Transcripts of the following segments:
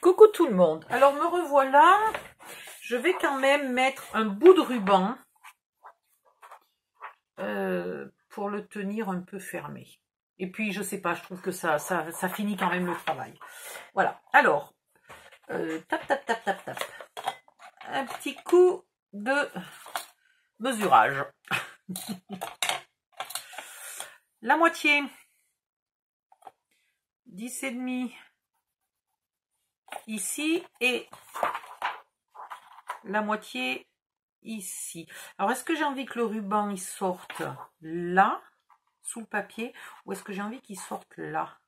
Coucou tout le monde, alors me revoilà, je vais quand même mettre un bout de ruban pour le tenir un peu fermé. Et puis je sais pas, je trouve que ça finit quand même le travail. Voilà, alors, tap tap tap tap tap, un petit coup de mesurage. La moitié, 10,5 ici et la moitié ici. Alors, est-ce que j'ai envie que le ruban il sorte là, sous le papier, ou est-ce que j'ai envie qu'il sorte là?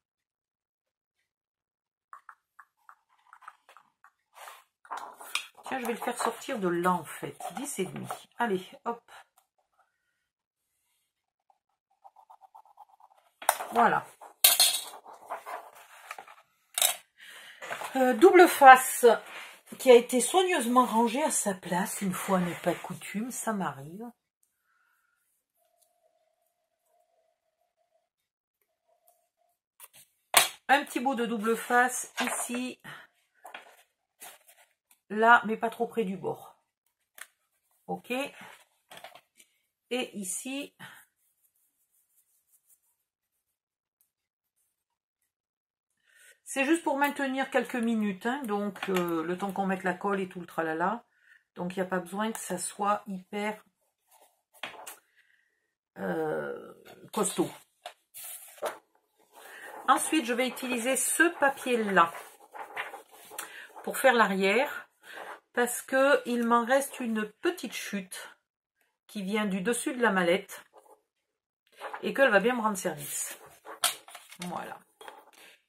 Tiens, je vais le faire sortir de là en fait, 10,5. Allez, hop. Voilà. Double face qui a été soigneusement rangée à sa place, une fois n'est pas coutume, ça m'arrive. Un petit bout de double face ici, là, mais pas trop près du bord. Ok. Et ici... C'est juste pour maintenir quelques minutes, hein, donc le temps qu'on mette la colle et tout le tralala. Donc il n'y a pas besoin que ça soit hyper costaud. Ensuite, je vais utiliser ce papier-là pour faire l'arrière, parce qu'il m'en reste une petite chute qui vient du dessus de la mallette et qu'elle va bien me rendre service. Voilà.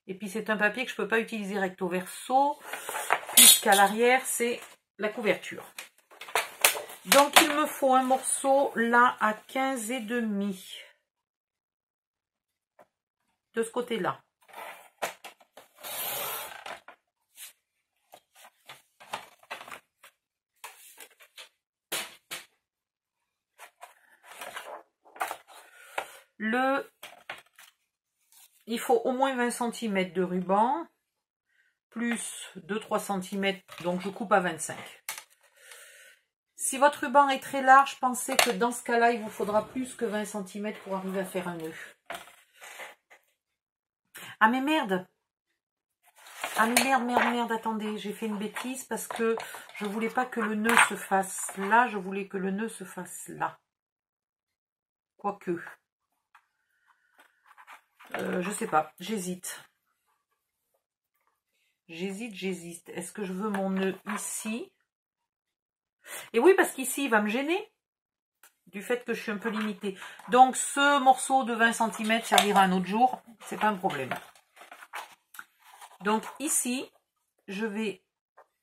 Et puis c'est un papier que je ne peux pas utiliser recto verso, puisqu'à l'arrière c'est la couverture. Donc il me faut un morceau là à 15,5 de ce côté là. Il faut au moins 20 cm de ruban, plus 2-3 cm, donc je coupe à 25. Si votre ruban est très large, pensez que dans ce cas-là, il vous faudra plus que 20 cm pour arriver à faire un nœud. Ah mais merde! Ah mais merde, attendez, j'ai fait une bêtise parce que je voulais pas que le nœud se fasse là, je voulais que le nœud se fasse là. Quoique... je sais pas, j'hésite. Est-ce que je veux mon nœud ici? Et oui, parce qu'ici, il va me gêner, du fait que je suis un peu limitée. Donc, ce morceau de 20 cm servira un autre jour, c'est pas un problème. Donc, ici, je vais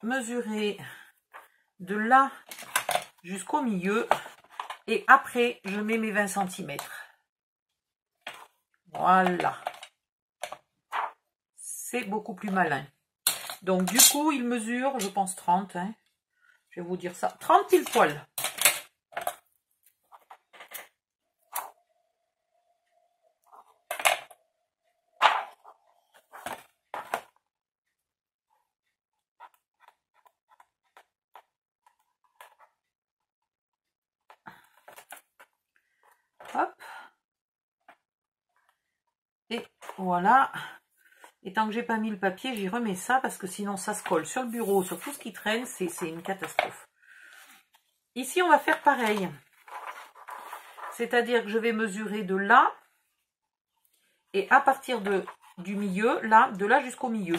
mesurer de là jusqu'au milieu, et après, je mets mes 20 cm. Voilà, c'est beaucoup plus malin. Donc du coup, il mesure, je pense 30, hein. Je vais vous dire ça, 30 pile poil. Voilà, et tant que j'ai pas mis le papier, j'y remets ça, parce que sinon ça se colle sur le bureau, sur tout ce qui traîne, c'est une catastrophe. Ici, on va faire pareil, c'est-à-dire que je vais mesurer de là, et à partir du milieu, là, de là jusqu'au milieu.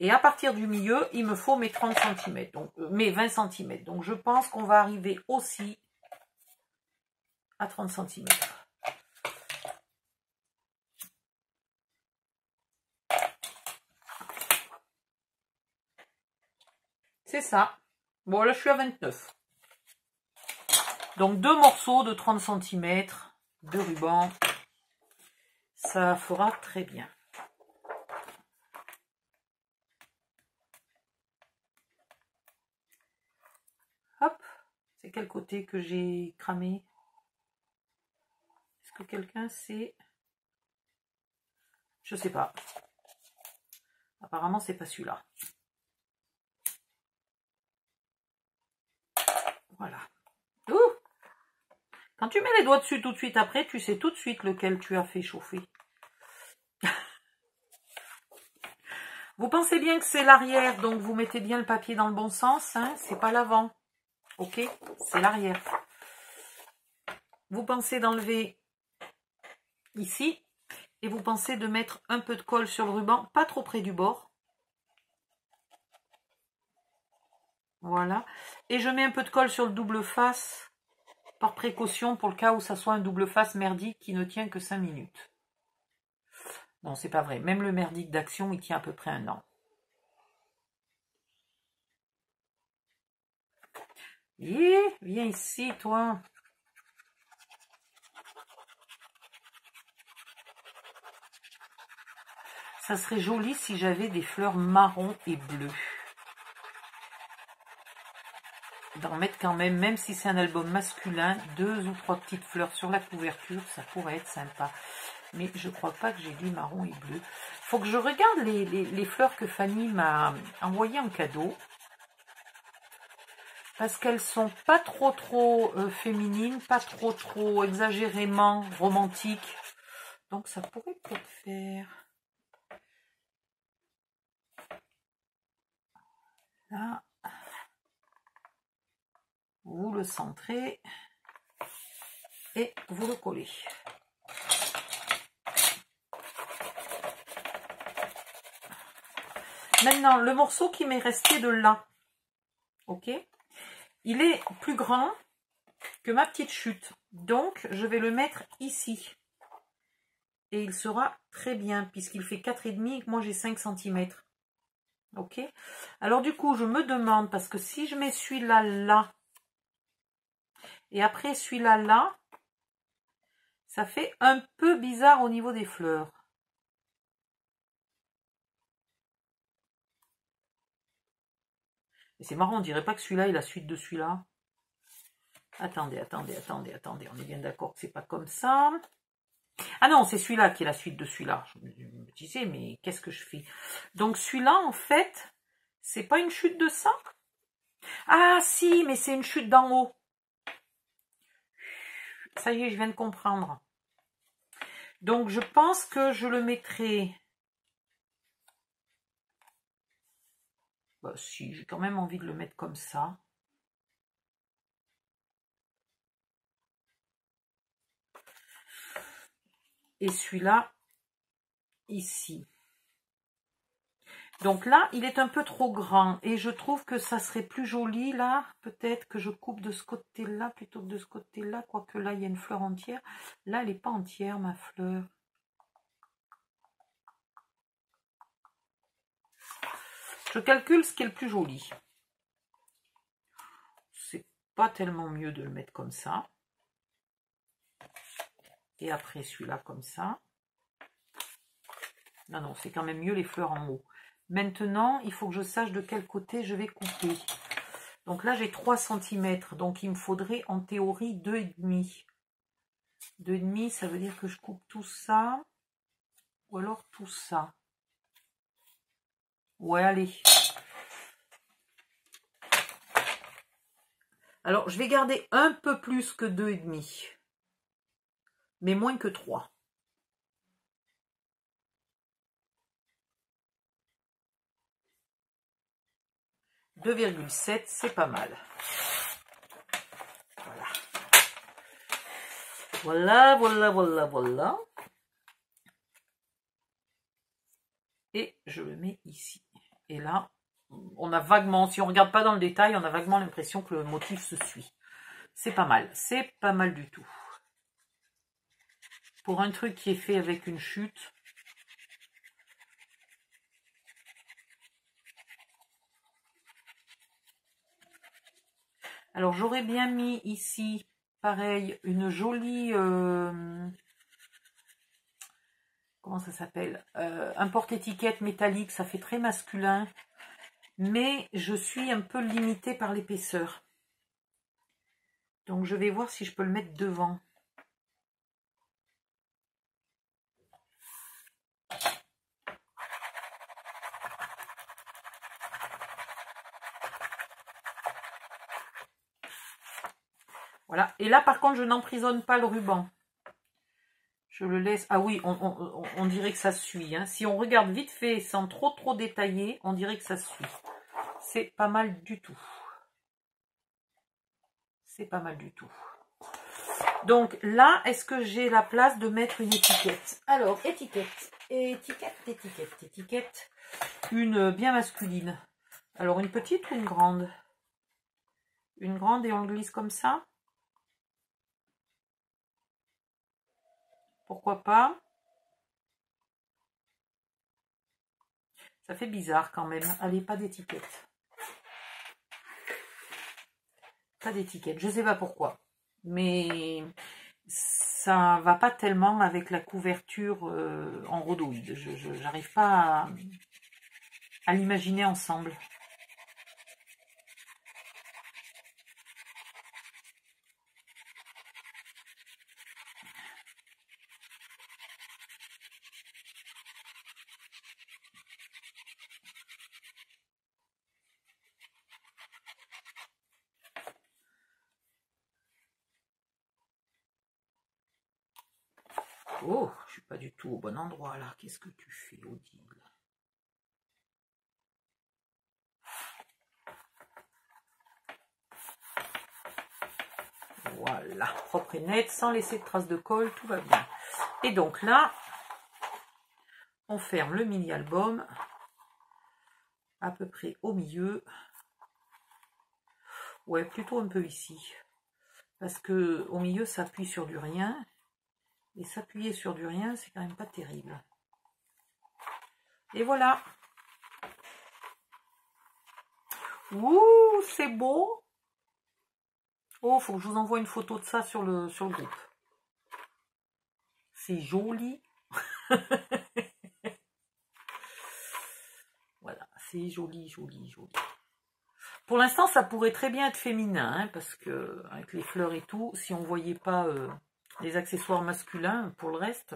Et à partir du milieu, il me faut mes 30 cm, donc mes 20 cm. Donc je pense qu'on va arriver aussi à 30 cm. C'est ça. Bon, là, je suis à 29. Donc, deux morceaux de 30 cm de ruban. Ça fera très bien. Hop. C'est quel côté que j'ai cramé? Est-ce que quelqu'un sait? Je sais pas. Apparemment, c'est pas celui-là. Voilà. Ouh! Quand tu mets les doigts dessus tout de suite après, tu sais tout de suite lequel tu as fait chauffer. Vous pensez bien que c'est l'arrière, donc vous mettez bien le papier dans le bon sens, hein, c'est pas l'avant. Ok, c'est l'arrière. Vous pensez d'enlever ici, et vous pensez de mettre un peu de colle sur le ruban, pas trop près du bord. Voilà. Et je mets un peu de colle sur le double face, par précaution, pour le cas où ça soit un double face merdique qui ne tient que 5 minutes. Non, c'est pas vrai. Même le merdique d'action, il tient à peu près un an. Et viens ici, toi. Ça serait joli si j'avais des fleurs marron et bleues. D'en mettre quand même, même si c'est un album masculin, 2 ou 3 petites fleurs sur la couverture, ça pourrait être sympa. Mais je ne crois pas que j'ai du marron et bleu. Il faut que je regarde les fleurs que Fanny m'a envoyées en cadeau. Parce qu'elles ne sont pas trop féminines, pas trop exagérément romantiques. Donc ça pourrait peut-être faire... Là. Vous le centrez. Et vous le collez. Maintenant, le morceau qui m'est resté de là, ok, il est plus grand que ma petite chute. Donc, je vais le mettre ici. Et il sera très bien, puisqu'il fait 4,5 et que moi j'ai 5 cm. Ok. Alors du coup, je me demande, parce que si je mets celui-là là, et après celui-là là, ça fait un peu bizarre au niveau des fleurs. C'est marrant, on dirait pas que celui-là est la suite de celui-là. Attendez. On est bien d'accord que c'est pas comme ça. Ah non, c'est celui-là qui est la suite de celui-là. Je me disais, mais qu'est-ce que je fais? Donc celui-là, en fait, c'est pas une chute de ça? Ah si, mais c'est une chute d'en haut. Ça y est, je viens de comprendre. Donc je pense que je le mettrai... Bah si, j'ai quand même envie de le mettre comme ça. Et celui-là, ici. Donc là, il est un peu trop grand. Et je trouve que ça serait plus joli, là. Peut-être que je coupe de ce côté-là plutôt que de ce côté-là. Quoique là, il y a une fleur entière. Là, elle n'est pas entière, ma fleur. Je calcule ce qui est le plus joli. C'est pas tellement mieux de le mettre comme ça. Et après celui-là comme ça. Non, non, c'est quand même mieux les fleurs en haut. Maintenant, il faut que je sache de quel côté je vais couper. Donc là, j'ai 3 cm. Donc il me faudrait en théorie 2,5. 2,5, ça veut dire que je coupe tout ça. Ou alors tout ça. Ouais, allez. Alors, je vais garder un peu plus que 2,5. Mais moins que 3. « 2,7, c'est pas mal. Voilà. Voilà. Et je le mets ici. Et là, on a vaguement, si on ne regarde pas dans le détail, on a vaguement l'impression que le motif se suit. C'est pas mal du tout. Pour un truc qui est fait avec une chute, alors j'aurais bien mis ici, pareil, une jolie, comment ça s'appelle, un porte-étiquette métallique, ça fait très masculin, mais je suis un peu limitée par l'épaisseur. Donc je vais voir si je peux le mettre devant. Voilà. Et là, par contre, je n'emprisonne pas le ruban. Je le laisse... Ah oui, on dirait que ça suit. Hein. Si on regarde vite fait, sans trop détailler, on dirait que ça suit. C'est pas mal du tout. C'est pas mal du tout. Donc là, est-ce que j'ai la place de mettre une étiquette? Alors, étiquette. Une bien masculine. Alors, une petite ou une grande? Une grande, et on glisse comme ça. Pourquoi pas? Ça fait bizarre quand même. Allez, pas d'étiquette. Pas d'étiquette. Je sais pas pourquoi. Mais ça va pas tellement avec la couverture en rhodouille. Je n'arrive pas à l'imaginer ensemble. Oh, je suis pas du tout au bon endroit là. Qu'est-ce que tu fais, Odile? Voilà, propre et net, sans laisser de traces de colle, tout va bien. Et donc là, on ferme le mini-album à peu près au milieu. Ouais, plutôt un peu ici. Parce que au milieu, ça appuie sur du rien. Et s'appuyer sur du rien, c'est quand même pas terrible. Et voilà. Ouh, c'est beau. Oh, faut que je vous envoie une photo de ça sur le groupe. C'est joli. Voilà, c'est joli, joli, joli. Pour l'instant, ça pourrait très bien être féminin, hein, parce que avec les fleurs et tout, si on voyait pas... des accessoires masculins pour le reste.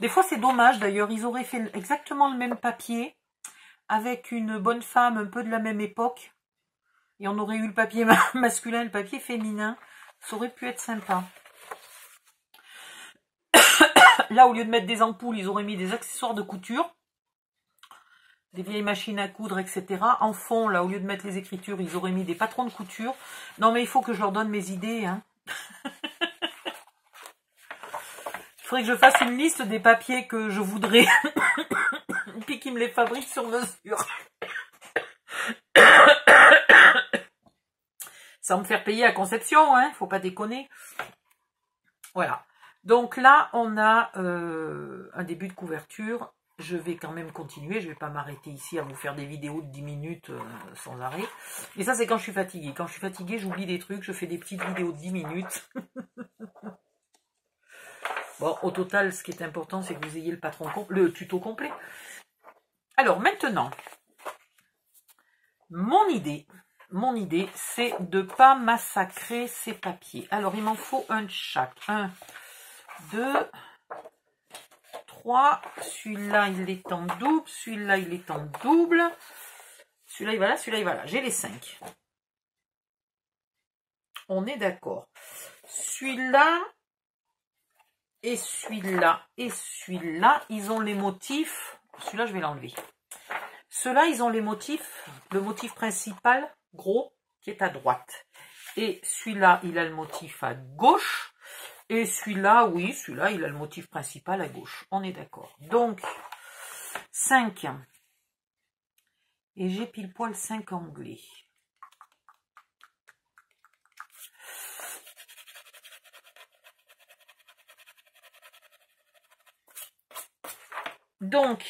Des fois, c'est dommage. D'ailleurs, ils auraient fait exactement le même papier avec une bonne femme un peu de la même époque. Et on aurait eu le papier masculin et le papier féminin. Ça aurait pu être sympa. Là, au lieu de mettre des ampoules, ils auraient mis des accessoires de couture. Des vieilles machines à coudre, etc. En fond, là, au lieu de mettre les écritures, ils auraient mis des patrons de couture. Non, mais il faut que je leur donne mes idées, hein. Il faudrait que je fasse une liste des papiers que je voudrais puis qu'ils me les fabriquent sur mesure sans me faire payer à conception, hein, faut pas déconner. Voilà, donc là on a un début de couverture. Je vais quand même continuer, je ne vais pas m'arrêter ici à vous faire des vidéos de 10 minutes sans arrêt. Et ça, c'est quand je suis fatiguée. Quand je suis fatiguée, j'oublie des trucs, je fais des petites vidéos de 10 minutes. Bon, au total, ce qui est important, c'est que vous ayez le tuto complet. Alors, maintenant, mon idée, c'est de ne pas massacrer ces papiers. Alors, il m'en faut un de chaque. Un, deux... Celui-là, il est en double. Celui-là, il est en double. Celui-là, il va là. Celui-là, il va là. J'ai les 5. On est d'accord. Celui-là et celui-là et celui-là, ils ont les motifs. Celui-là, je vais l'enlever. Ceux-là, ils ont les motifs. Le motif principal, gros, qui est à droite. Et celui-là, il a le motif à gauche. Et celui-là, oui, celui-là, il a le motif principal à gauche. On est d'accord. Donc, 5. Et j'ai pile poil 5 anglais. Donc.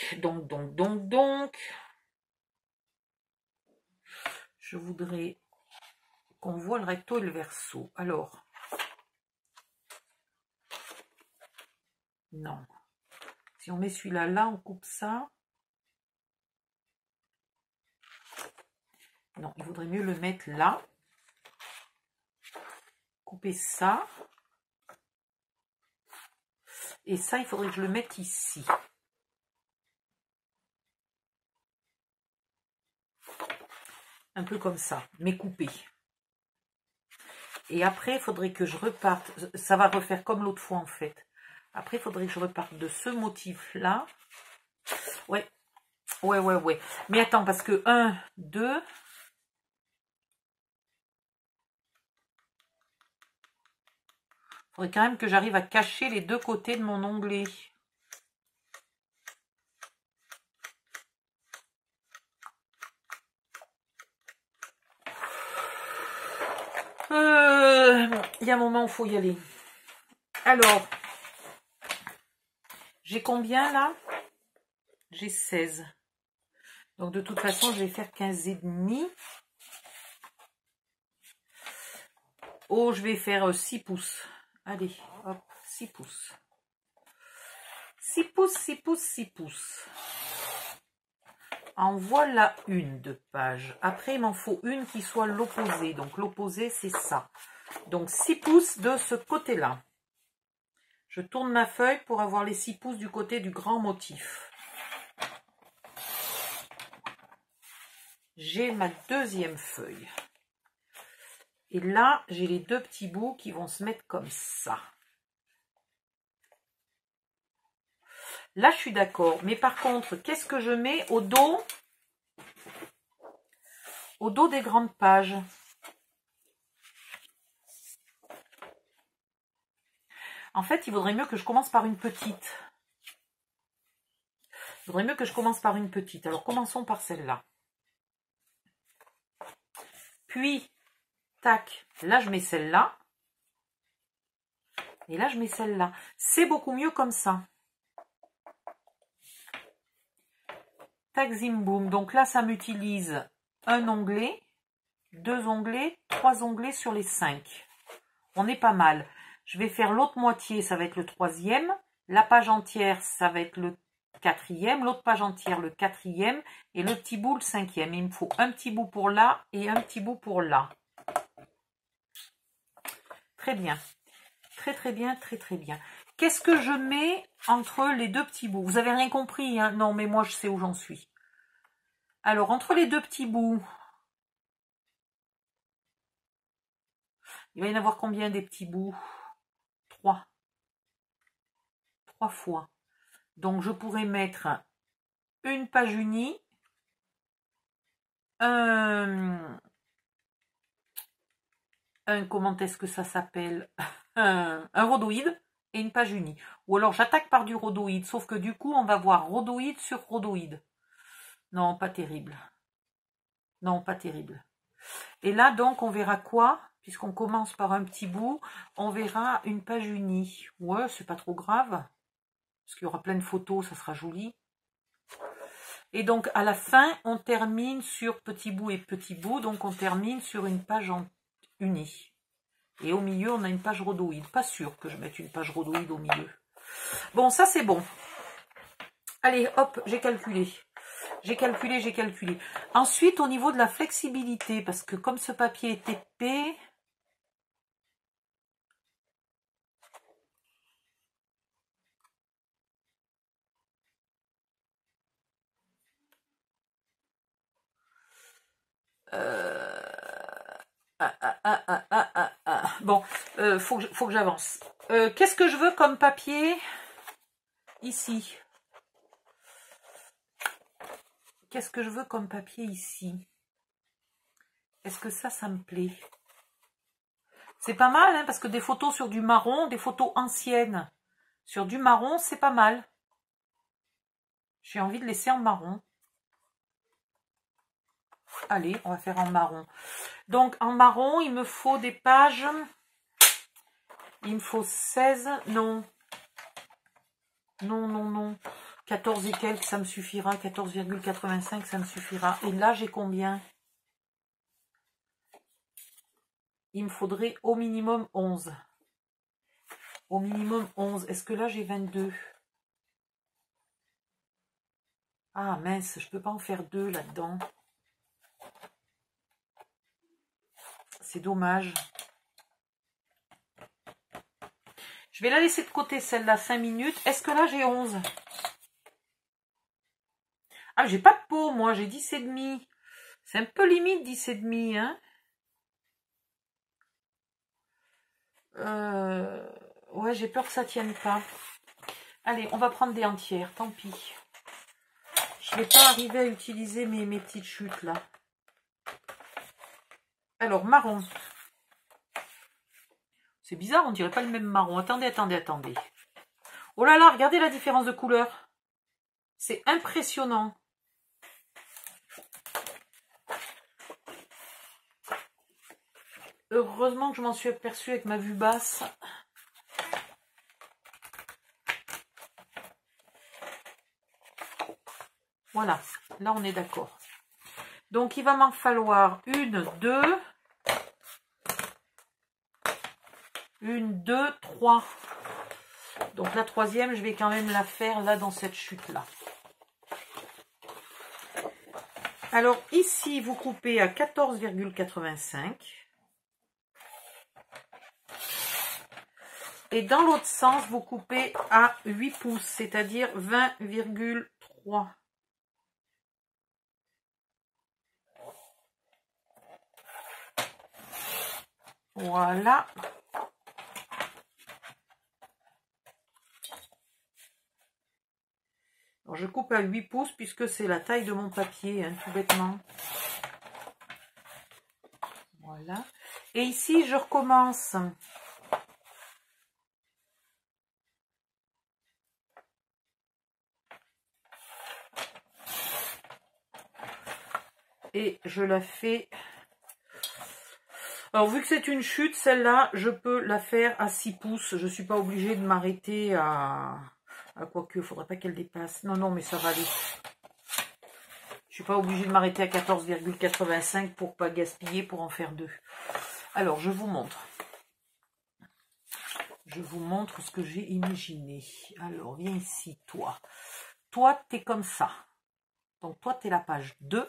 Je voudrais qu'on voit le recto et le verso. Alors... Non. Si on met celui-là, là, on coupe ça. Non, il vaudrait mieux le mettre là. Couper ça. Et ça, il faudrait que je le mette ici. Un peu comme ça, mais coupé. Et après, il faudrait que je reparte. Ça va refaire comme l'autre fois, en fait. Après, il faudrait que je reparte de ce motif-là. Ouais. Ouais. Mais attends, parce que 1, 2... Il faudrait quand même que j'arrive à cacher les deux côtés de mon onglet. Il y a un moment où il faut y aller. Alors, j'ai combien là? J'ai 16. Donc de toute façon, je vais faire 15,5. Oh, je vais faire 6 pouces. Allez, hop, 6 pouces. 6 pouces. En voilà une de page. Après, il m'en faut une qui soit l'opposé. Donc l'opposé, c'est ça. Donc 6 pouces de ce côté-là. Je tourne ma feuille pour avoir les 6 pouces du côté du grand motif. J'ai ma deuxième feuille. Et là, j'ai les deux petits bouts qui vont se mettre comme ça. Là, je suis d'accord. Mais par contre, qu'est-ce que je mets au dos? Au dos des grandes pages. En fait, il vaudrait mieux que je commence par une petite. Il vaudrait mieux que je commence par une petite. Alors, commençons par celle-là. Puis... tac, là je mets celle-là, et là je mets celle-là. C'est beaucoup mieux comme ça. Tac, zim, boum. Donc là, ça m'utilise un onglet, 2 onglets, 3 onglets sur les 5. On est pas mal. Je vais faire l'autre moitié, ça va être le 3e. La page entière, ça va être le 4e. L'autre page entière, le 4e. Et le petit bout, le 5e. Il me faut un petit bout pour là et un petit bout pour là. Très bien, très bien. Qu'est-ce que je mets entre les deux petits bouts? Vous n'avez rien compris, hein? Non, mais moi, je sais où j'en suis. Alors, entre les deux petits bouts, il va y en avoir combien des petits bouts? 3. 3 fois. Donc, je pourrais mettre une page unie, comment est-ce que ça s'appelle, un rhodoïde et une page unie. Ou alors j'attaque par du rhodoïde, sauf que du coup on va voir rhodoïde sur rhodoïde. Non, pas terrible. Et là donc on verra quoi? Puisqu'on commence par un petit bout, on verra une page unie. Ouais, c'est pas trop grave. Parce qu'il y aura plein de photos, ça sera joli. Et donc à la fin, on termine sur petit bout et petit bout. Donc on termine sur une page en unie. Et au milieu, on a une page rhodoïde. Pas sûr que je mette une page rhodoïde au milieu. Bon, ça c'est bon. Allez, hop, j'ai calculé. J'ai calculé. Ensuite, au niveau de la flexibilité, parce que comme ce papier est épais... Bon, faut que j'avance. Qu'est-ce que je veux comme papier ici? Est-ce que ça me plaît? C'est pas mal, hein, parce que des photos sur du marron, des photos anciennes sur du marron, c'est pas mal. J'ai envie de laisser en marron. Allez, on va faire en marron. Donc, en marron, il me faut des pages. Il me faut 16. Non. 14 et quelques, ça me suffira. 14,85, ça me suffira. Et là, j'ai combien? Il me faudrait au minimum 11. Est-ce que là, j'ai 22? Ah, mince, je ne peux pas en faire 2 là-dedans. C'est dommage. Je vais la laisser de côté, celle-là, 5 minutes. Est-ce que là, j'ai 11? Ah, j'ai pas de peau, moi. J'ai 10,5. C'est un peu limite, 10,5. Hein, Ouais, j'ai peur que ça tienne pas. Allez, on va prendre des entières, tant pis. Je vais pas arriver à utiliser mes petites chutes, là. Alors, marron. C'est bizarre, on dirait pas le même marron. Attendez, attendez, attendez. Oh là là, regardez la différence de couleur. C'est impressionnant. Heureusement que je m'en suis aperçue avec ma vue basse. Voilà, là on est d'accord. Donc il va m'en falloir une, deux, trois. Donc la troisième, je vais quand même la faire là dans cette chute-là. Alors ici, vous coupez à 14,85. Et dans l'autre sens, vous coupez à 8 pouces, c'est-à-dire 20,3. Voilà. Alors, je coupe à 8 pouces puisque c'est la taille de mon papier, hein, tout bêtement. Voilà. Et ici, je recommence. Et je la fais... Alors, vu que c'est une chute, celle-là, je peux la faire à 6 pouces. Je ne suis pas obligée de m'arrêter à quoi que. Il ne faudrait pas qu'elle dépasse. Non, non, mais ça va aller. Je ne suis pas obligée de m'arrêter à 14,85 pour ne pas gaspiller, pour en faire deux. Alors, je vous montre. Je vous montre ce que j'ai imaginé. Alors, viens ici, toi. Toi, tu es comme ça. Donc, toi, tu es la page 2.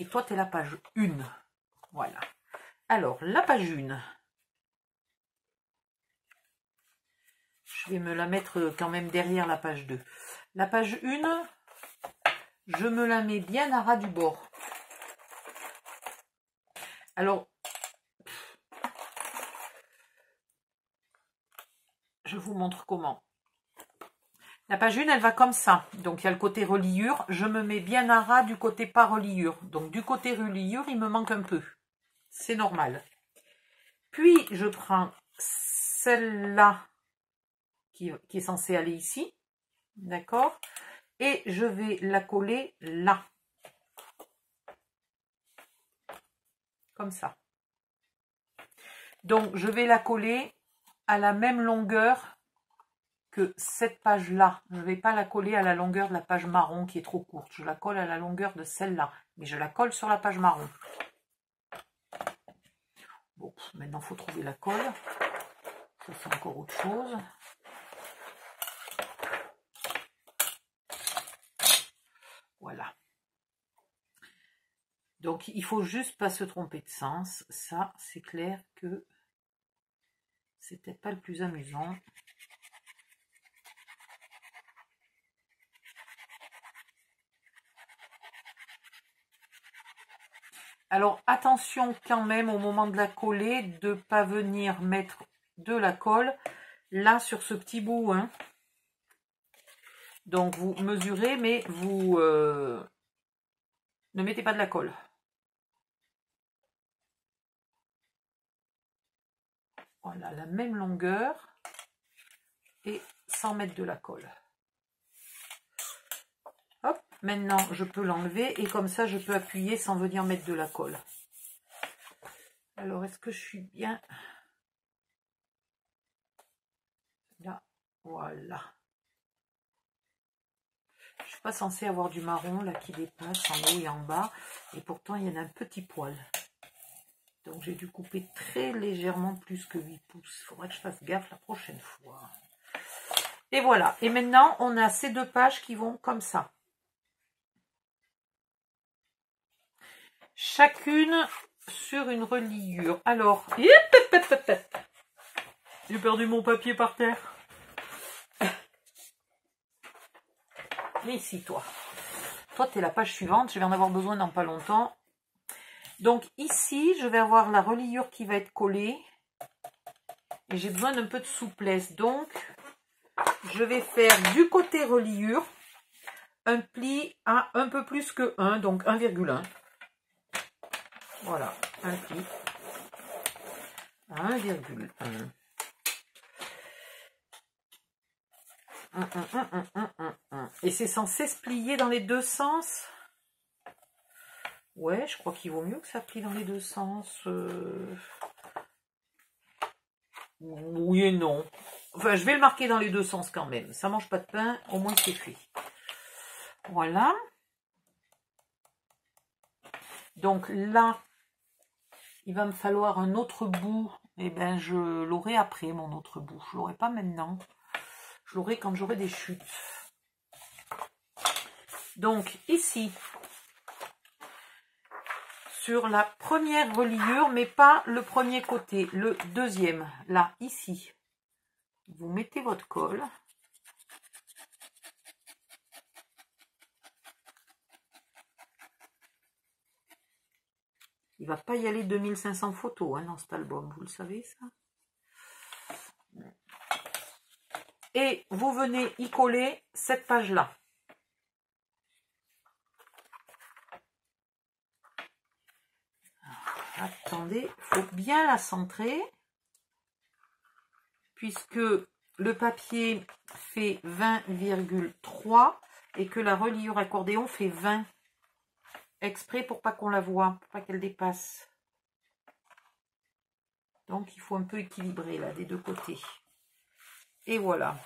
Et toi, tu es la page 1. Voilà. Alors, la page 1, je vais me la mettre quand même derrière la page 2. La page 1, je me la mets bien à ras du bord. Alors, je vous montre comment. La page 1, elle va comme ça. Donc, il y a le côté reliure. Je me mets bien à ras du côté pas reliure. Donc, du côté reliure, il me manque un peu. C'est normal. Puis, je prends celle-là qui est censée aller ici. D'accord? Et je vais la coller là. Comme ça. Donc, je vais la coller à la même longueur que cette page-là. Je ne vais pas la coller à la longueur de la page marron qui est trop courte. Je la colle à la longueur de celle-là. Mais je la colle sur la page marron. Bon, maintenant, il faut trouver la colle. Ça, c'est encore autre chose. Voilà. Donc, il faut juste pas se tromper de sens. Ça, c'est clair que c'est peut-être pas le plus amusant. Alors, attention quand même au moment de la coller, de ne pas venir mettre de la colle là sur ce petit bout. Hein. Donc, vous mesurez, mais vous ne mettez pas de la colle. Voilà, la même longueur et sans mettre de la colle. Hop, maintenant je peux l'enlever et comme ça je peux appuyer sans venir mettre de la colle. Alors est-ce que je suis bien là? Voilà. Je ne suis pas censée avoir du marron là qui dépasse en haut et en bas et pourtant il y en a un petit poil. Donc j'ai dû couper très légèrement plus que 8 pouces. Il faudrait que je fasse gaffe la prochaine fois. Et voilà. Et maintenant on a ces deux pages qui vont comme ça. Chacune sur une reliure. Alors, j'ai perdu mon papier par terre. Mais ici, toi. Toi, tu es la page suivante. Je vais en avoir besoin dans pas longtemps. Donc ici, je vais avoir la reliure qui va être collée. et j'ai besoin d'un peu de souplesse. Donc, je vais faire du côté reliure un pli à un peu plus que 1, donc 1,1. Voilà, un pli à 1,1. 1, 1, 1, 1, 1, 1. Et c'est censé se plier dans les deux sens. Ouais, je crois qu'il vaut mieux que ça plie dans les deux sens. Oui et non. Enfin, je vais le marquer dans les deux sens quand même. Ça mange pas de pain, au moins c'est fait. Voilà. Donc là, il va me falloir un autre bout. Eh bien, je l'aurai après, mon autre bout. Je l'aurai pas maintenant. Je l'aurai quand j'aurai des chutes. Donc ici, sur la première reliure, mais pas le premier côté, le deuxième, là, ici, vous mettez votre colle. Il ne va pas y aller 2500 photos hein, dans cet album, vous le savez ça. Et vous venez y coller cette page-là. Attendez, il faut bien la centrer, puisque le papier fait 20,3 et que la reliure accordéon fait 20, exprès pour pas qu'on la voit, pour pas qu'elle dépasse. Donc il faut un peu équilibrer là, des deux côtés. Et voilà.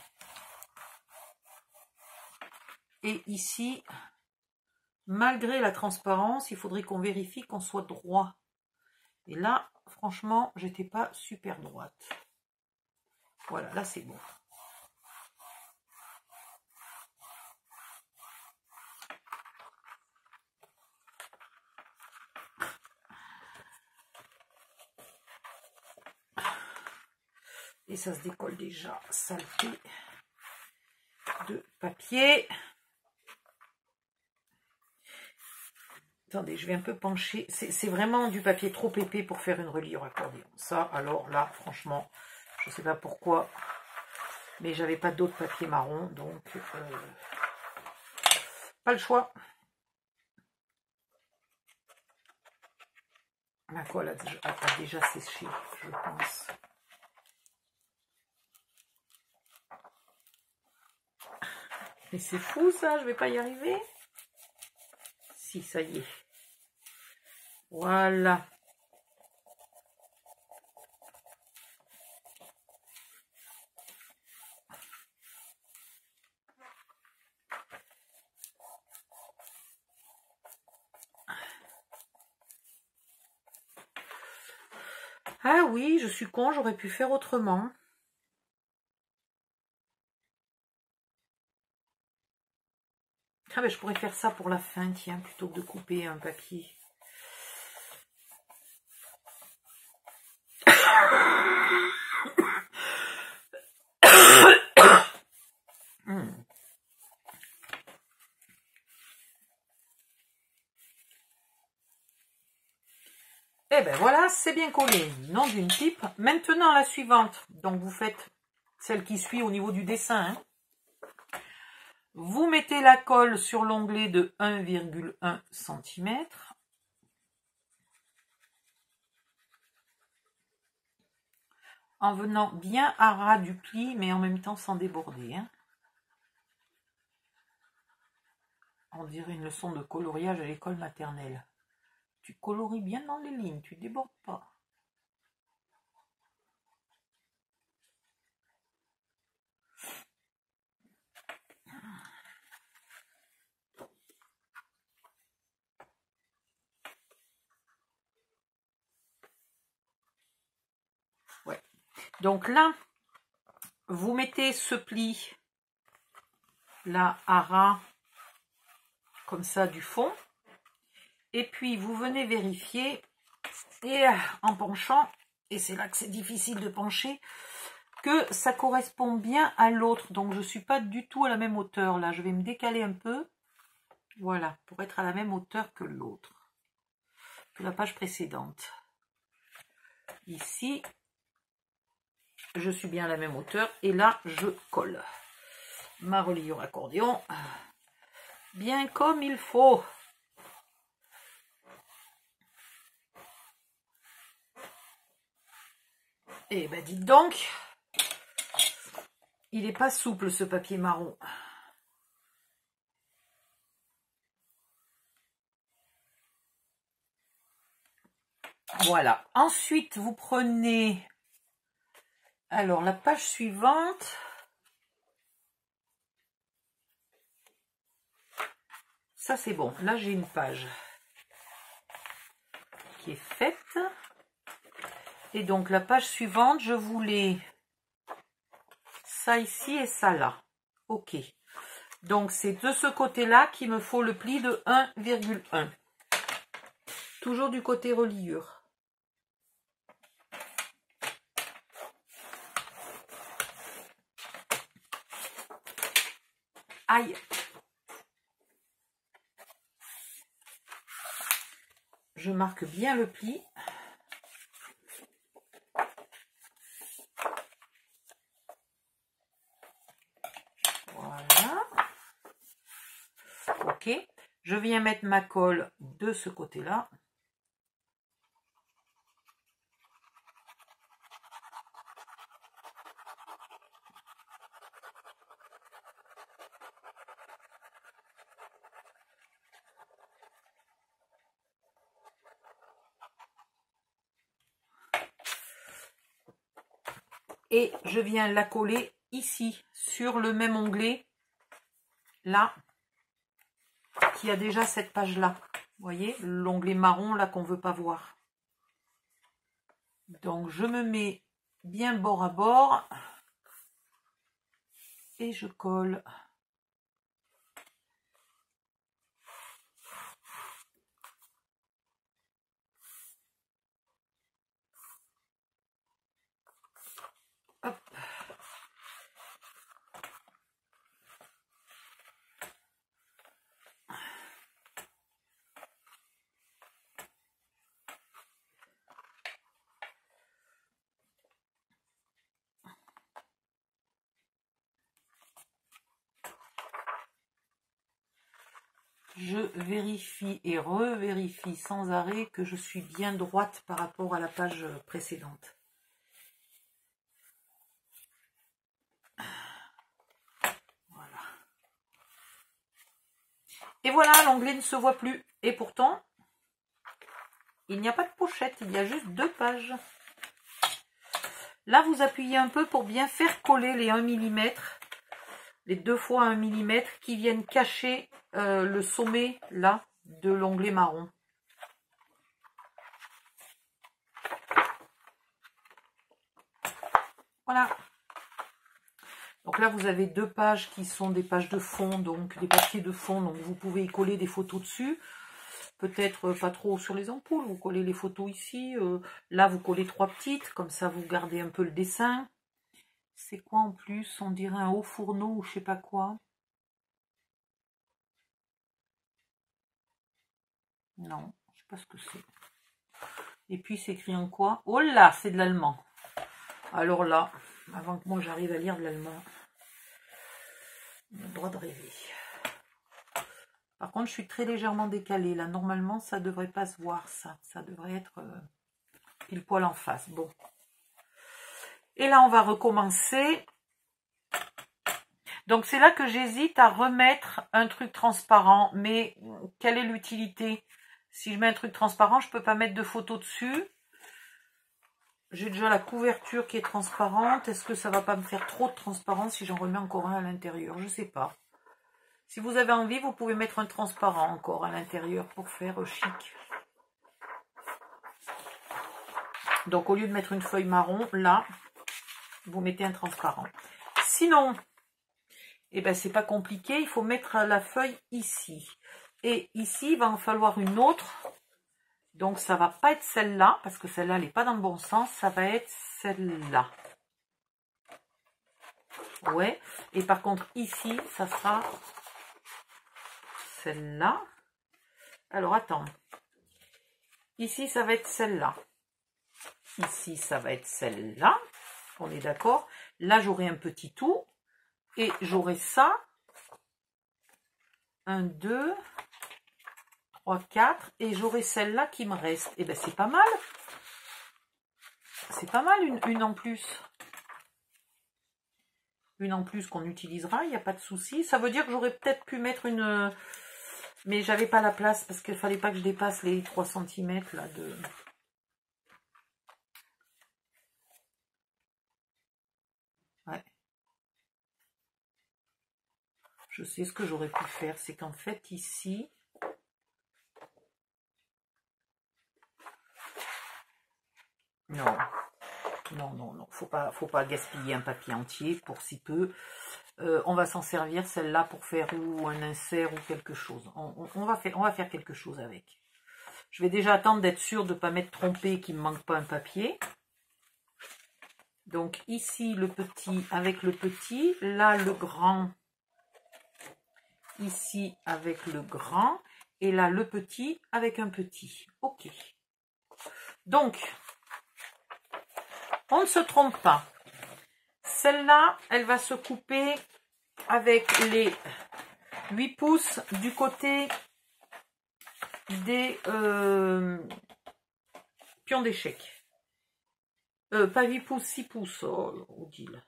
Et ici, malgré la transparence, il faudrait qu'on vérifie qu'on soit droit. Et là, franchement, j'étais pas super droite. Voilà, là c'est bon. Et ça se décolle déjà, saleté de papier. Attendez, je vais un peu pencher. C'est vraiment du papier trop épais pour faire une reliure accordéon. Ça, alors là, franchement, je ne sais pas pourquoi, mais j'avais pas d'autre papier marron, donc pas le choix. Ma colle a déjà séché, je pense. Mais c'est fou ça, je vais pas y arriver. Si, ça y est. Voilà. Ah oui, je suis con, j'aurais pu faire autrement. Ah ben je pourrais faire ça pour la fin, tiens, plutôt que de couper un papier. Et ben voilà, c'est bien collé. Nom d'une pipe. Maintenant la suivante. Donc vous faites celle qui suit au niveau du dessin, hein. Vous mettez la colle sur l'onglet de 1,1 cm. En venant bien à ras du pli, mais en même temps sans déborder. Hein. On dirait une leçon de coloriage à l'école maternelle. Tu coloris bien dans les lignes, tu débordes pas. Donc là, vous mettez ce pli là à ras, comme ça, du fond. Et puis, vous venez vérifier, et en penchant, et c'est là que c'est difficile de pencher, que ça correspond bien à l'autre. Donc, je ne suis pas du tout à la même hauteur. Là, je vais me décaler un peu, voilà, pour être à la même hauteur que l'autre, que la page précédente. Ici. je suis bien à la même hauteur, et là je colle ma reliure accordéon bien comme il faut. Et ben dites donc, il n'est pas souple ce papier marron. Voilà, ensuite vous prenez, alors la page suivante, ça c'est bon, là j'ai une page qui est faite, et donc la page suivante, je voulais ça ici et ça là, ok, donc c'est de ce côté-là qu'il me faut le pli de 1,1, toujours du côté reliure. Aïe. Je marque bien le pli. Voilà. Ok. Je viens mettre ma colle de ce côté-là. Et je viens la coller ici, sur le même onglet, là, qui a déjà cette page-là. Vous voyez, l'onglet marron, là, qu'on ne veut pas voir. Donc, je me mets bien bord à bord. Et je colle. Je vérifie et revérifie sans arrêt que je suis bien droite par rapport à la page précédente. Voilà. Et voilà, l'onglet ne se voit plus. Et pourtant, il n'y a pas de pochette, il y a juste 2 pages. Là, vous appuyez un peu pour bien faire coller les 1 mm. Les 2 fois 1 mm qui viennent cacher le sommet là de l'onglet marron. Voilà. Donc là vous avez 2 pages qui sont des pages de fond, donc des papiers de fond, donc vous pouvez y coller des photos dessus. Peut-être pas trop sur les ampoules, vous collez les photos ici. Là vous collez 3 petites, comme ça vous gardez un peu le dessin. C'est quoi en plus? On dirait un haut fourneau ou je sais pas quoi. Non, je sais pas ce que c'est. Et puis c'est écrit en quoi? Oh là, c'est de l'allemand. Alors là, avant que moi j'arrive à lire de l'allemand, on a le droit de rêver. Par contre, je suis très légèrement décalée. Là, normalement, ça devrait pas se voir, ça. Ça devrait être pile poil en face. Bon. Et là, on va recommencer. Donc, c'est là que j'hésite à remettre un truc transparent. Mais quelle est l'utilité? Si je mets un truc transparent, je ne peux pas mettre de photo dessus. J'ai déjà la couverture qui est transparente. Est-ce que ça ne va pas me faire trop de transparence si j'en remets encore un à l'intérieur? Je ne sais pas. Si vous avez envie, vous pouvez mettre un transparent encore à l'intérieur pour faire chic. Donc, au lieu de mettre une feuille marron, là... vous mettez un transparent. Sinon, eh ben, c'est pas compliqué. Il faut mettre la feuille ici. Et ici, il va en falloir une autre. Donc, ça va pas être celle-là, parce que celle-là, elle n'est pas dans le bon sens. Ça va être celle-là. Ouais. Et par contre, ici, ça sera celle-là. Alors, attends. Ici, ça va être celle-là. Ici, ça va être celle-là. On est d'accord? Là, j'aurai un petit tout. Et j'aurai ça. 1, 2, 3, 4. Et j'aurai celle-là qui me reste. Et bien, c'est pas mal. C'est pas mal, une en plus. Une en plus qu'on utilisera, il n'y a pas de souci. Ça veut dire que j'aurais peut-être pu mettre une... Mais j'avais pas la place parce qu'il fallait pas que je dépasse les 3 cm là de... Ouais. Je sais ce que j'aurais pu faire, c'est qu'en fait ici... Non. Non, non, non, faut pas gaspiller un papier entier pour si peu. On va s'en servir, celle-là, pour faire ou un insert ou quelque chose. On va faire quelque chose avec. Je vais déjà attendre d'être sûre de ne pas m'être trompée, qu'il ne me manque pas un papier. Donc ici, le petit avec le petit. Là, le grand. Ici, avec le grand. Et là, le petit avec un petit. OK. Donc... on ne se trompe pas. Celle-là, elle va se couper avec les 8 pouces du côté des pions d'échecs. Pas 8 pouces, 6 pouces. Oh, on dit là.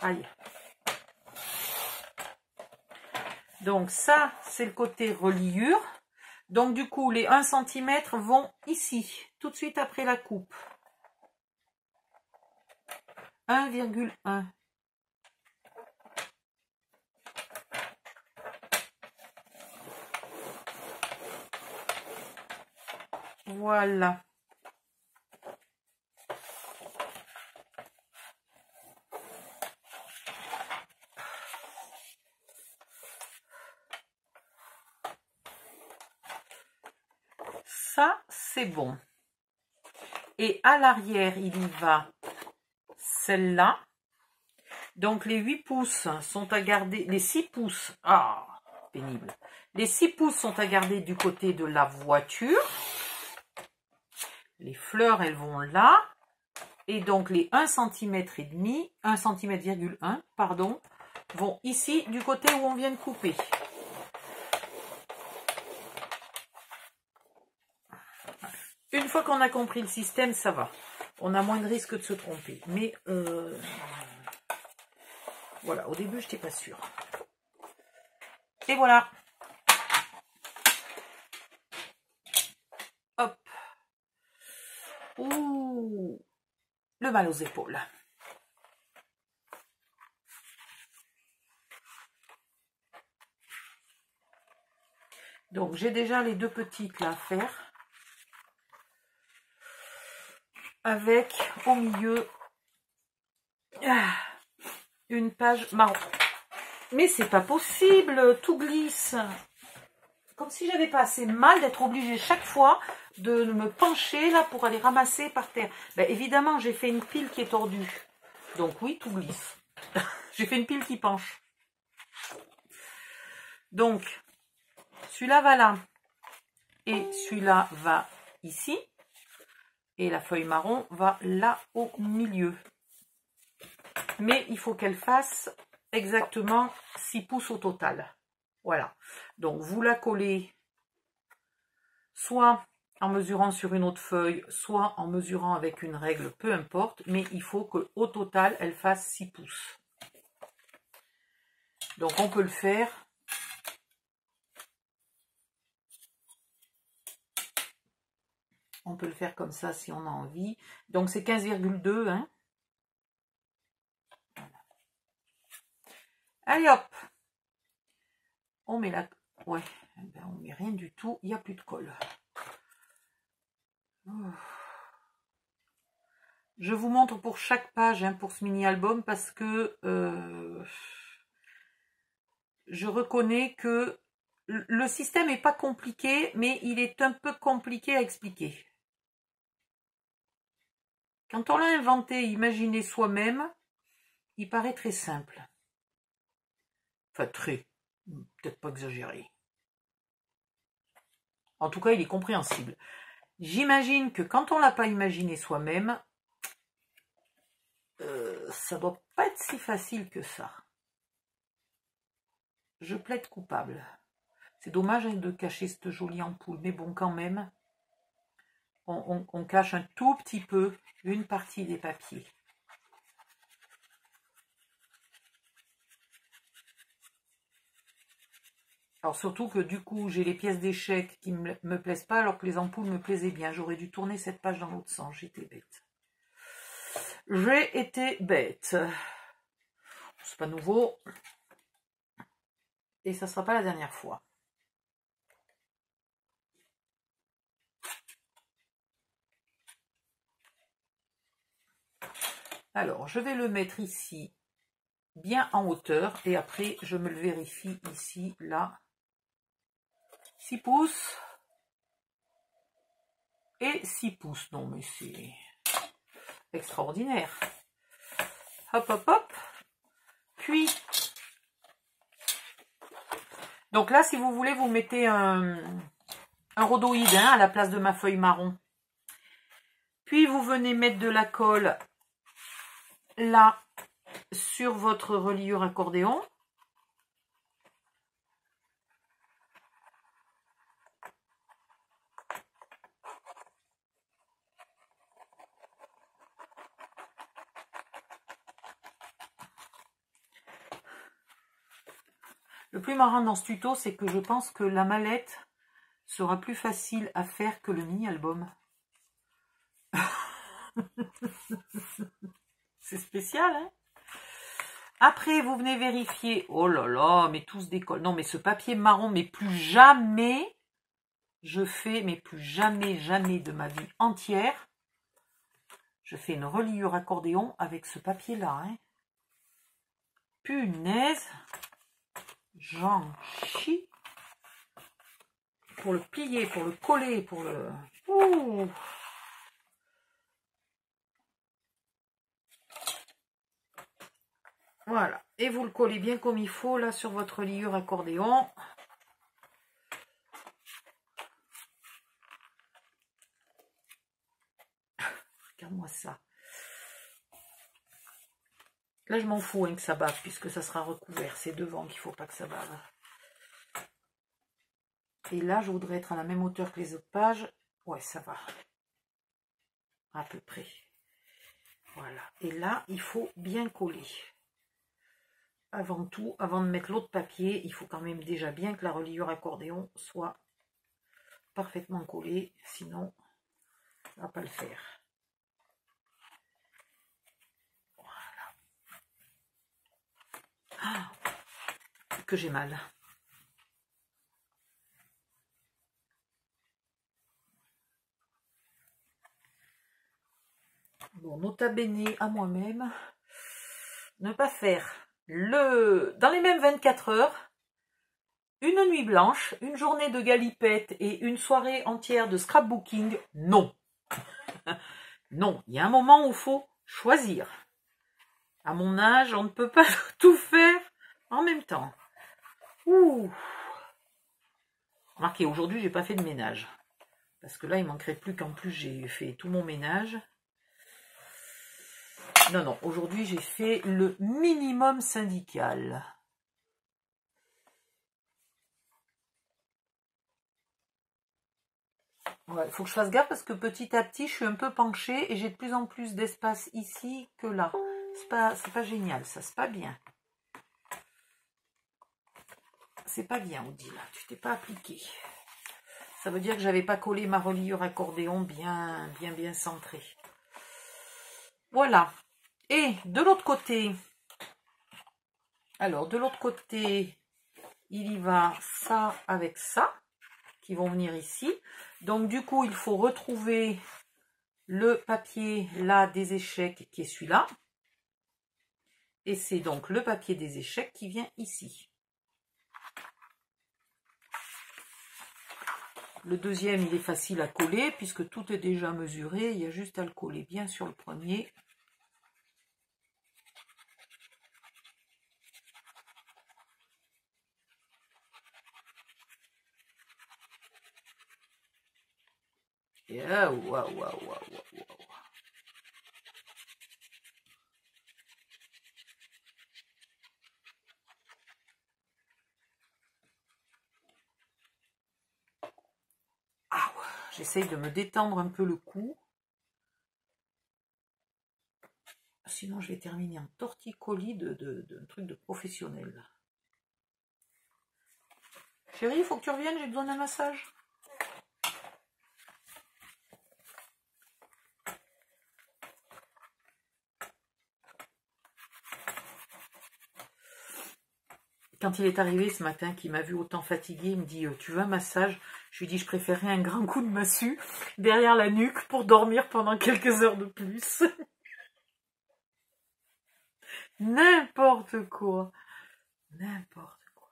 Allez. Donc ça, c'est le côté reliure. Donc du coup, les 1 cm vont ici, tout de suite après la coupe. 1,1. Voilà. C'est bon. Et à l'arrière, il y va celle-là. Donc les 8 pouces sont à garder, les 6 pouces, ah, pénible. Les 6 pouces sont à garder du côté de la voiture. Les fleurs, elles vont là. Et donc les 1 cm et demi, 1 cm,1, pardon, vont ici du côté où on vient de couper. Une fois qu'on a compris le système, ça va. On a moins de risque de se tromper. Mais voilà, au début, je n'étais pas sûre. Et voilà. Hop. Ouh. Le mal aux épaules. Donc, j'ai déjà les deux petites là à faire. Avec au milieu une page marron. Mais c'est pas possible, tout glisse. Comme si j'avais pas assez mal d'être obligée chaque fois de me pencher là pour aller ramasser par terre. Ben, évidemment, j'ai fait une pile qui est tordue. Donc oui, tout glisse. J'ai fait une pile qui penche. Donc, celui-là va là. Et celui-là va ici. Et la feuille marron va là au milieu. Mais il faut qu'elle fasse exactement 6 pouces au total. Voilà. Donc vous la collez soit en mesurant sur une autre feuille, soit en mesurant avec une règle, peu importe. Mais il faut qu'au total, elle fasse 6 pouces. Donc on peut le faire comme ça si on a envie. Donc c'est 15,2. Hein, voilà. Allez hop. On met la... Ouais, ben on met rien du tout. Il n'y a plus de colle. Je vous montre pour chaque page, hein, pour ce mini-album, parce que je reconnais que le système n'est pas compliqué, mais il est un peu compliqué à expliquer. Quand on l'a inventé et imaginé soi-même, il paraît très simple. Enfin, très. Peut-être pas exagéré. En tout cas, il est compréhensible. J'imagine que quand on ne l'a pas imaginé soi-même, ça doit pas être si facile que ça. Je plaide coupable. C'est dommage de cacher cette jolie ampoule, mais bon, quand même, on cache un tout petit peu une partie des papiers. Alors surtout que du coup, j'ai les pièces d'échecs qui ne me plaisent pas, alors que les ampoules me plaisaient bien. J'aurais dû tourner cette page dans l'autre sens, j'étais bête. J'ai été bête. C'est pas nouveau. Et ça ne sera pas la dernière fois. Alors, je vais le mettre ici, bien en hauteur, et après, je me le vérifie ici, là. 6 pouces et 6 pouces. Non, mais c'est extraordinaire. Hop, hop, hop. Puis, donc là, si vous voulez, vous mettez un rhodoïde à la place de ma feuille marron. Puis, vous venez mettre de la colle là sur votre reliure accordéon. Le plus marrant dans ce tuto, c'est que je pense que la mallette sera plus facile à faire que le mini-album. C'est spécial, hein? Après, vous venez vérifier. Oh là là, mais tout se décolle. Non, mais ce papier marron, mais plus jamais je fais, mais plus jamais, jamais de ma vie entière, je fais une reliure accordéon avec ce papier-là. Hein. Punaise, j'en chie. Pour le plier, pour le coller, pour le... Ouh. Voilà, et vous le collez bien comme il faut, là, sur votre reliure accordéon. Regarde-moi ça. Là, je m'en fous hein, que ça bave, puisque ça sera recouvert. C'est devant qu'il ne faut pas que ça bave. Et là, je voudrais être à la même hauteur que les autres pages. Ouais, ça va. À peu près. Voilà. Et là, il faut bien coller. Avant tout, avant de mettre l'autre papier, il faut quand même déjà bien que la reliure accordéon soit parfaitement collée, sinon ça ne va pas le faire. Voilà. Ah, que j'ai mal. Bon, nota bene à moi-même, ne pas faire. Dans les mêmes 24 heures, une nuit blanche, une journée de galipette et une soirée entière de scrapbooking, non. Non, il y a un moment où il faut choisir. À mon âge, on ne peut pas tout faire en même temps. Ouh. Remarquez, aujourd'hui, j'ai pas fait de ménage. Parce que là, il manquerait plus qu'en plus, j'ai fait tout mon ménage. Non, non, aujourd'hui, j'ai fait le minimum syndical. Ouais, il faut que je fasse gaffe parce que petit à petit, je suis un peu penchée et j'ai de plus en plus d'espace ici que là. C'est pas génial, ça, c'est pas bien. C'est pas bien, Odile, tu t'es pas appliquée. Ça veut dire que j'avais pas collé ma reliure accordéon bien centrée. Voilà. Et de l'autre côté, alors de l'autre côté, il y va ça avec ça, qui vont venir ici. Donc du coup, il faut retrouver le papier là des échecs, qui est celui-là. Et c'est donc le papier des échecs qui vient ici. Le deuxième, il est facile à coller, puisque tout est déjà mesuré, il y a juste à le coller bien sur le premier. Yeah, wow, wow, wow, wow, wow. J'essaye de me détendre un peu le cou. Sinon, je vais terminer en torticolis d'un truc de professionnel. Chérie, il faut que tu reviennes, j'ai besoin d'un massage. Quand il est arrivé ce matin, qu'il m'a vu autant fatiguée, il me dit « tu veux un massage ?» Je lui dis « je préférerais un grand coup de massue derrière la nuque pour dormir pendant quelques heures de plus. » N'importe quoi. N'importe quoi.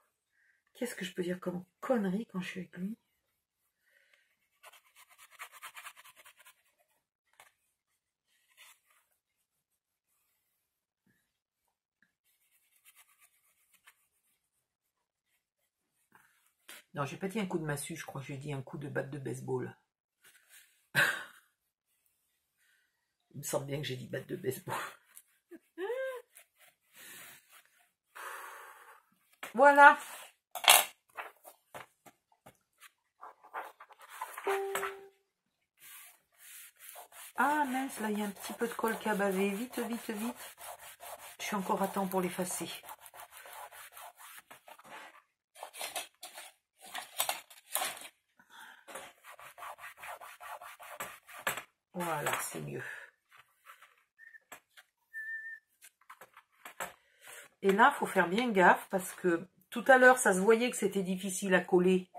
Qu'est-ce que je peux dire comme connerie quand je suis avec lui? Non, j'ai pas dit un coup de massue, je crois que j'ai dit un coup de batte de baseball. Il me semble bien que j'ai dit batte de baseball. Voilà. Ah mince, là il y a un petit peu de colle qui a bavé. Vite, vite, vite. Je suis encore à temps pour l'effacer. Voilà, c'est mieux. Et là, il faut faire bien gaffe parce que tout à l'heure, ça se voyait que c'était difficile à coller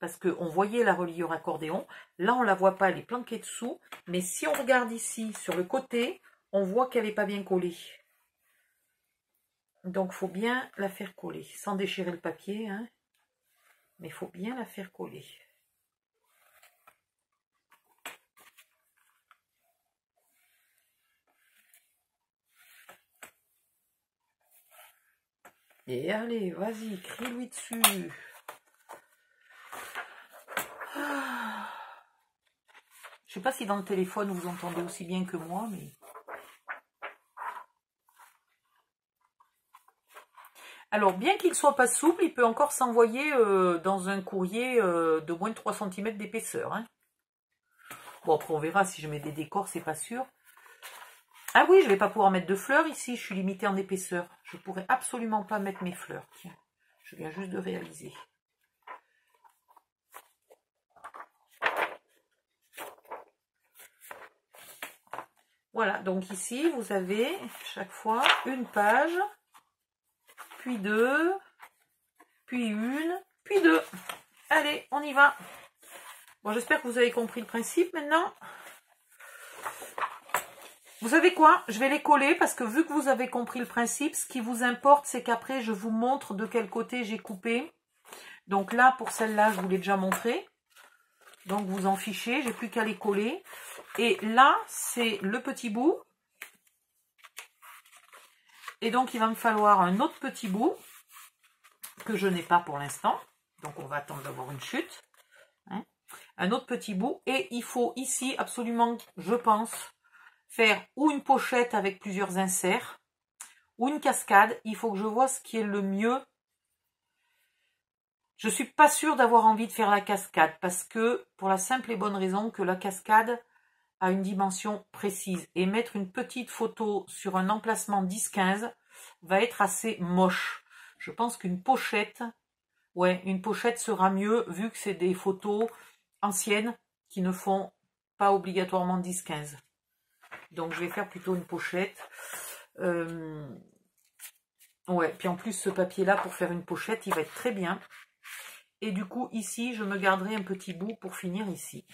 parce qu'on voyait la reliure accordéon. Là, on ne la voit pas, elle est planquée dessous. Mais si on regarde ici, sur le côté, on voit qu'elle n'est pas bien collée. Donc, il faut bien la faire coller, sans déchirer le papier, hein. Mais il faut bien la faire coller. Et allez, vas-y, crie-lui dessus. Ah. Je sais pas si dans le téléphone vous entendez aussi bien que moi, mais... Alors, bien qu'il ne soit pas souple, il peut encore s'envoyer dans un courrier de moins de 3 cm d'épaisseur. Hein. Bon, après on verra si je mets des décors, c'est pas sûr. Ah oui, je ne vais pas pouvoir mettre de fleurs ici, je suis limitée en épaisseur. Je ne pourrais absolument pas mettre mes fleurs. Tiens, je viens juste de réaliser. Voilà, donc ici, vous avez chaque fois une page, puis deux, puis une, puis deux. Allez, on y va. Bon, j'espère que vous avez compris le principe maintenant. Vous savez quoi? Je vais les coller parce que vu que vous avez compris le principe, ce qui vous importe, c'est qu'après, je vous montre de quel côté j'ai coupé. Donc là, pour celle-là, je vous l'ai déjà montré. Donc, vous en fichez. J'ai plus qu'à les coller. Et là, c'est le petit bout. Et donc, il va me falloir un autre petit bout que je n'ai pas pour l'instant. Donc, on va attendre d'avoir une chute. Hein? Un autre petit bout. Et il faut ici absolument, je pense... faire ou une pochette avec plusieurs inserts ou une cascade. Il faut que je vois ce qui est le mieux. Je suis pas sûre d'avoir envie de faire la cascade parce que pour la simple et bonne raison que la cascade a une dimension précise et mettre une petite photo sur un emplacement 10-15 va être assez moche. Je pense qu'une pochette, ouais, une pochette sera mieux vu que c'est des photos anciennes qui ne font pas obligatoirement 10-15. Donc, je vais faire plutôt une pochette. Ouais, puis en plus, ce papier-là, pour faire une pochette, il va être très bien. Et du coup, ici, je me garderai un petit bout pour finir ici.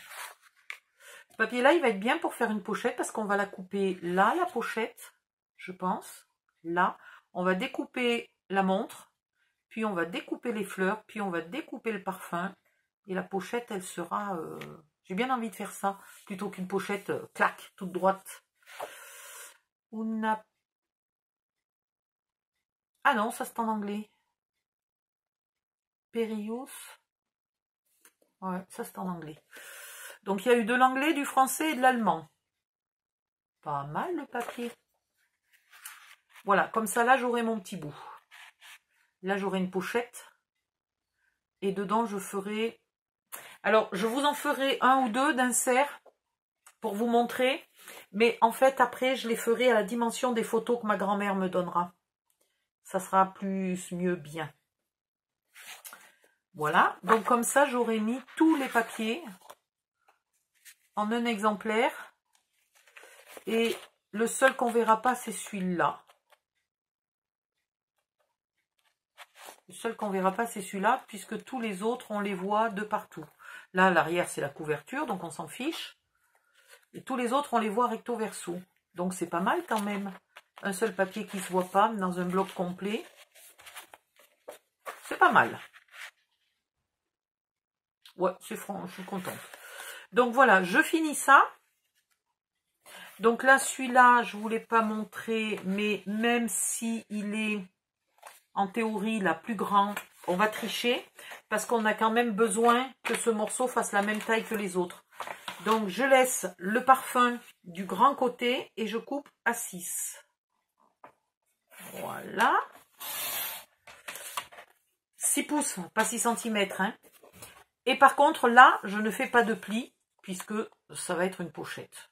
Ce papier-là, il va être bien pour faire une pochette parce qu'on va la couper là, la pochette, je pense. Là, on va découper la montre, puis on va découper les fleurs, puis on va découper le parfum. Et la pochette, elle sera... J'ai bien envie de faire ça, plutôt qu'une pochette clac, toute droite. Ah non, ça c'est en anglais. Perios. Ouais, ça c'est en anglais. Donc il y a eu de l'anglais, du français et de l'allemand. Pas mal le papier. Voilà, comme ça là j'aurai mon petit bout. Là j'aurai une pochette. Et dedans je ferai... Alors, je vous en ferai un ou deux d'inserts pour vous montrer. Mais en fait, après, je les ferai à la dimension des photos que ma grand-mère me donnera. Ça sera mieux bien. Voilà. Donc, comme ça, j'aurai mis tous les papiers en un exemplaire. Et le seul qu'on ne verra pas, c'est celui-là. Le seul qu'on ne verra pas, c'est celui-là, puisque tous les autres, on les voit de partout. Là, l'arrière, c'est la couverture, donc on s'en fiche. Et tous les autres, on les voit recto verso. Donc, c'est pas mal quand même. Un seul papier qui ne se voit pas dans un bloc complet. C'est pas mal. Ouais, c'est franc, je suis contente. Donc, voilà, je finis ça. Donc là, celui-là, je ne vous l'ai pas montré, mais même s'il est, en théorie, la plus grande, on va tricher, parce qu'on a quand même besoin que ce morceau fasse la même taille que les autres. Donc, je laisse le parfum du grand côté et je coupe à 6. Voilà. 6 pouces, pas 6 cm. Hein. Et par contre, là, je ne fais pas de plis, puisque ça va être une pochette.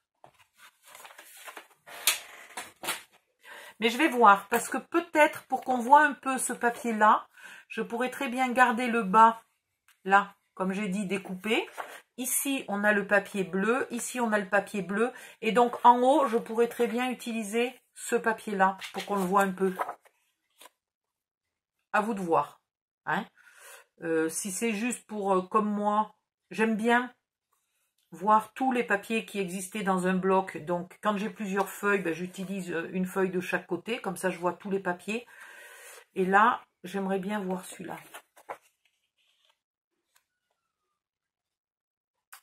Mais je vais voir, parce que peut-être, pour qu'on voit un peu ce papier-là, je pourrais très bien garder le bas, là, comme j'ai dit, découpé. Ici, on a le papier bleu. Ici, on a le papier bleu. Et donc, en haut, je pourrais très bien utiliser ce papier-là, pour qu'on le voit un peu. À vous de voir. Hein. Si c'est juste pour, comme moi, j'aime bien voir tous les papiers qui existaient dans un bloc. Donc, quand j'ai plusieurs feuilles, ben, j'utilise une feuille de chaque côté. Comme ça, je vois tous les papiers. Et là, j'aimerais bien voir celui-là.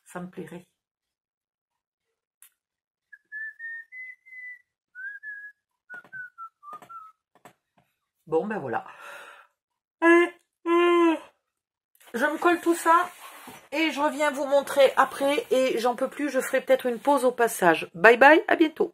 Ça me plairait. Bon, ben voilà. Je me colle tout ça. Et je reviens vous montrer après, et j'en peux plus, je ferai peut-être une pause au passage. Bye bye, à bientôt.